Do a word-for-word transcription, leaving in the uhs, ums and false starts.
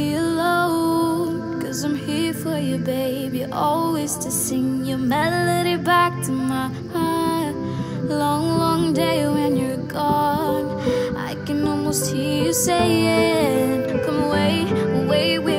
be alone, cause I'm here for you, baby, always to sing your melody back to my heart. Long, long day when you're gone, I can almost hear you saying, come away, away with